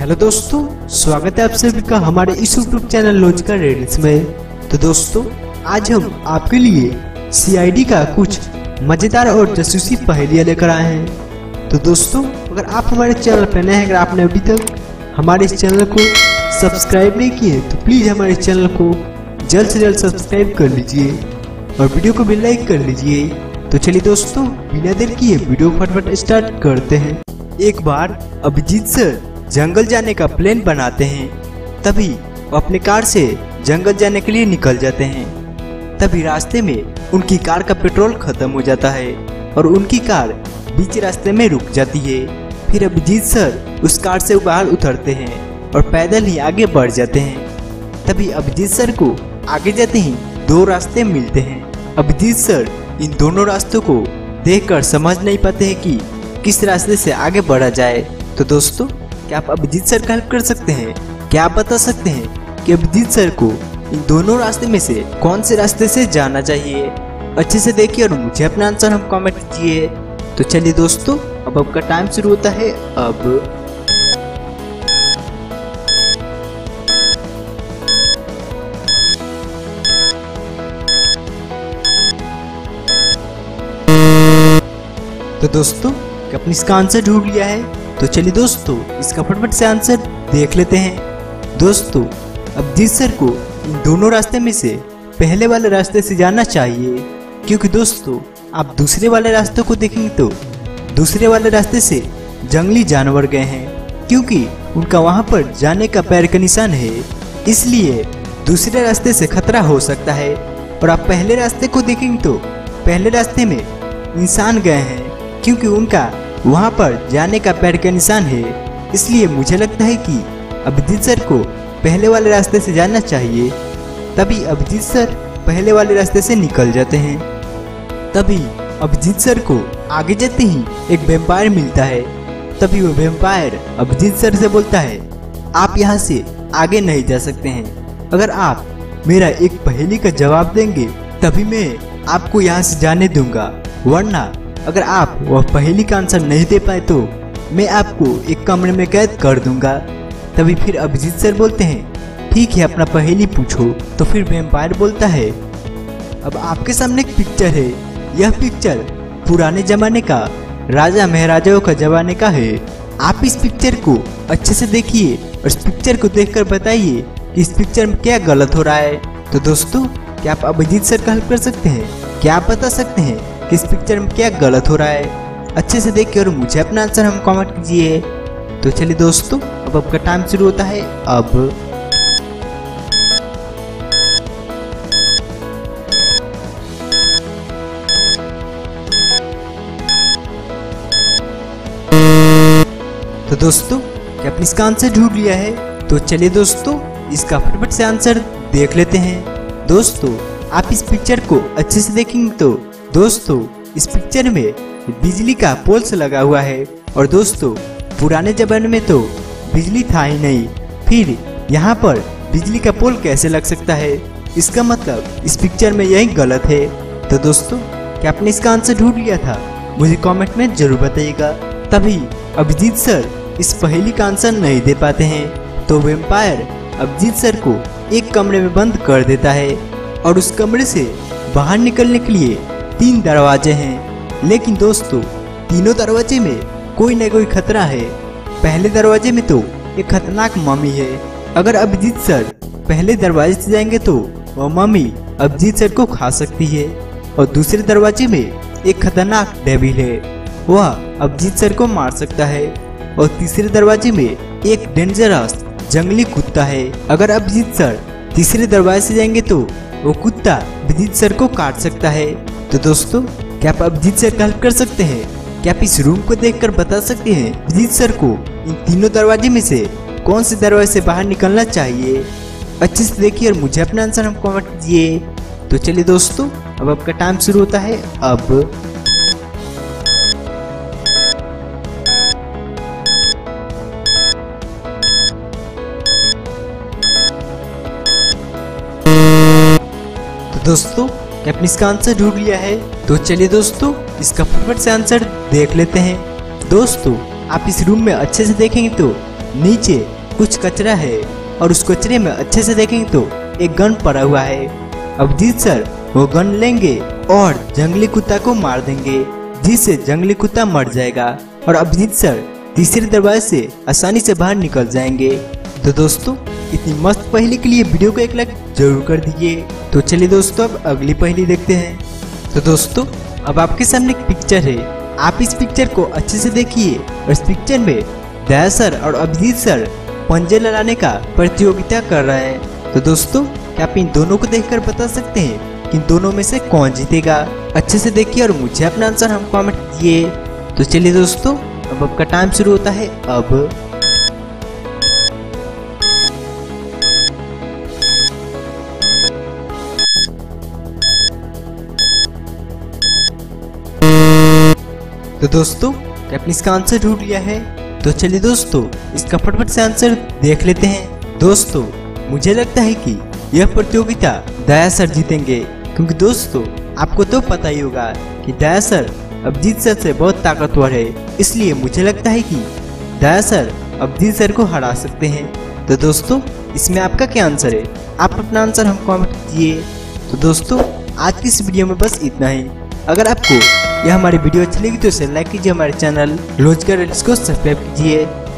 Hello दोस्तों, स्वागत है आप सभी का हमारे इस यूट्यूब चैनल लॉन्च का रेडिक्स में। तो दोस्तों, आज हम आपके लिए CID का कुछ मजेदार और जासूसी पहेलियां लेकर आए हैं। तो दोस्तों, अगर आप हमारे चैनल पर नए हैं, अगर आपने अभी तक हमारे इस चैनल को सब्सक्राइब नहीं किए तो प्लीज हमारे चैनल को जल्द से जल्द सब्सक्राइब कर लीजिए और वीडियो को भी लाइक कर लीजिए। तो चलिए दोस्तों, बिना देर किए वीडियो फटाफट स्टार्ट करते हैं। एक बार अभिजीत सर जंगल जाने का प्लान बनाते हैं। तभी वो अपनी कार से जंगल जाने के लिए निकल जाते हैं। तभी रास्ते में उनकी कार का पेट्रोल खत्म हो जाता है और उनकी कार बीच रास्ते में रुक जाती है। फिर अभिजीत सर उस कार से बाहर उतरते हैं और पैदल ही आगे बढ़ जाते हैं। तभी अभिजीत सर को आगे जाते ही दो रास्ते मिलते हैं। अभिजीत सर इन दोनों रास्तों को देख कर समझ नहीं पाते हैं कि किस रास्ते से आगे बढ़ा जाए। तो दोस्तों, क्या आप अभिजीत सर का हेल्प कर सकते हैं? क्या आप बता सकते हैं कि अभिजीत सर को इन दोनों रास्ते में से कौन से रास्ते से जाना चाहिए? अच्छे से देखिए और मुझे अपना आंसर हम कमेंट कीजिए। तो चलिए दोस्तों, अब आपका टाइम शुरू होता है। अब तो दोस्तों, आपने इसका आंसर ढूंढ लिया है? तो चलिए दोस्तों, इसका फटाफट से आंसर देख लेते हैं। दोस्तों, अभिजीत सर को इन दोनों रास्ते में से पहले वाले रास्ते से जाना चाहिए, क्योंकि दोस्तों आप दूसरे वाले रास्ते को देखेंगे तो दूसरे वाले रास्ते से जंगली जानवर गए हैं, क्योंकि उनका वहां पर जाने का पैर का निशान है। इसलिए दूसरे रास्ते से खतरा हो सकता है। और आप पहले रास्ते को देखेंगे तो पहले रास्ते में इंसान गए हैं, क्योंकि उनका वहां पर जाने का पैर का निशान है। इसलिए मुझे लगता है कि अभिजीत सर को पहले वाले रास्ते से जाना चाहिए। तभी अभिजीत सर पहले वाले रास्ते से निकल जाते हैं। तभी अभिजीत सर को आगे जाते ही एक वैम्पायर मिलता है। तभी वो वैम्पायर अभिजीत सर से बोलता है, आप यहाँ से आगे नहीं जा सकते हैं। अगर आप मेरा एक पहेली का जवाब देंगे तभी मैं आपको यहाँ से जाने दूंगा, वरना अगर आप वह पहेली का आंसर नहीं दे पाए तो मैं आपको एक कमरे में कैद कर दूंगा। तभी फिर अभिजीत सर बोलते हैं, ठीक है, अपना पहेली पूछो। तो फिर वैम्पायर बोलता है, अब आपके सामने एक पिक्चर है। यह पिक्चर पुराने जमाने का राजा महाराजाओं का जमाने का है। आप इस पिक्चर को अच्छे से देखिए और इस पिक्चर को देखकर बताइए कि इस पिक्चर में क्या गलत हो रहा है। तो दोस्तों, क्या आप अभिजीत सर का हेल्प कर सकते हैं? क्या आप बता सकते हैं इस पिक्चर में क्या गलत हो रहा है? अच्छे से देखिए और मुझे अपना आंसर हम कमेंट कीजिए। तो चलिए दोस्तों, अब आपका टाइम शुरू होता है। अब तो दोस्तों, क्या आपने इसका आंसर ढूंढ लिया है? तो चलिए दोस्तों, इसका फटाफट से आंसर देख लेते हैं। दोस्तों, आप इस पिक्चर को अच्छे से देखेंगे तो दोस्तों इस पिक्चर में बिजली का पोल्स लगा हुआ है। और दोस्तों, पुराने जमाने में तो बिजली था ही नहीं, फिर यहाँ पर बिजली का पोल कैसे लग सकता है? इसका मतलब इस पिक्चर में यही गलत है। तो दोस्तों, क्या आपने इसका आंसर ढूंढ लिया था? मुझे कमेंट में जरूर बताइएगा। तभी अभिजीत सर इस पहेली का आंसर नहीं दे पाते हैं। तो वैम्पायर अभिजीत सर को एक कमरे में बंद कर देता है और उस कमरे से बाहर निकलने के लिए 3 दरवाजे हैं। लेकिन दोस्तों, तीनों दरवाजे में कोई न कोई खतरा है। पहले दरवाजे में तो एक खतरनाक मम्मी है। अगर अभिजीत सर पहले दरवाजे से जाएंगे तो वह मम्मी अभिजीत सर को खा सकती है। और दूसरे दरवाजे में एक खतरनाक डेविल है, वह अभिजीत सर को मार सकता है। और तीसरे दरवाजे में एक डेंजरस जंगली कुत्ता है। अगर अभिजीत सर तीसरे दरवाजे से जाएंगे तो वो कुत्ता अभिजीत सर को काट सकता है। तो दोस्तों, क्या आप अभिजीत सर का हेल्प कर सकते हैं? क्या आप इस रूम को देखकर बता सकते हैं अभिजीत सर को इन तीनों दरवाजे में से कौन से दरवाजे से बाहर निकलना चाहिए? अच्छे से देखिए और मुझे अपना आंसर हम कमेंट कीजिए। तो चलिए दोस्तों, अब आपका टाइम शुरू होता है। अब तो दोस्तों, क्या आपने इसका आंसर ढूंढ लिया है? तो चलिए दोस्तों, इसका फटाफट से आंसर देख लेते हैं। दोस्तों, आप इस रूम में अच्छे से देखेंगे तो नीचे कुछ कचरा है और उस कचरे में अच्छे से देखेंगे तो एक गन पड़ा हुआ है। अभिजीत सर वो गन लेंगे और जंगली कुत्ता को मार देंगे, जिससे जंगली कुत्ता मर जाएगा और अभिजीत सर तीसरे दरवाजे से आसानी से बाहर निकल जाएंगे। तो दोस्तों इतनी मस्त पहेली के लिए वीडियो को एक लाइक जरूर कर दीजिए। तो चलिए दोस्तों अब अगली पहेली देखते हैं। तो दोस्तों अब आपके सामने एक पिक्चर है, आप इस पिक्चर को अच्छे से देखिए और इस पिक्चर में दया सर और अभिजीत सर पंजे लड़ाने का प्रतियोगिता कर रहे हैं। तो दोस्तों क्या आप इन दोनों को देखकर बता सकते हैं कि इन दोनों में से कौन जीतेगा? अच्छे से देखिए और मुझे अपना आंसर हम कमेंट कीजिए। तो चलिए दोस्तों अब आपका टाइम शुरू होता है अब। तो दोस्तों आपने इसका आंसर ढूंढ लिया है। तो चलिए दोस्तों इसका फटाफट से आंसर देख लेते हैं। दोस्तों मुझे लगता है कि यह प्रतियोगिता दया सर जीतेंगे, क्योंकि दोस्तों आपको तो पता ही होगा कि दया सर अभिजीत सर से बहुत ताकतवर है, इसलिए मुझे लगता है कि दया सर अभिजीत सर को हरा सकते हैं। तो दोस्तों इसमें आपका क्या आंसर है? आप अपना आंसर हम कमेंट कीजिए। तो दोस्तों आज की इस वीडियो में बस इतना ही। अगर आपको यह हमारी वीडियो अच्छी लगी तो इसे लाइक कीजिए, हमारे चैनल रोजगार को सब्सक्राइब कीजिए।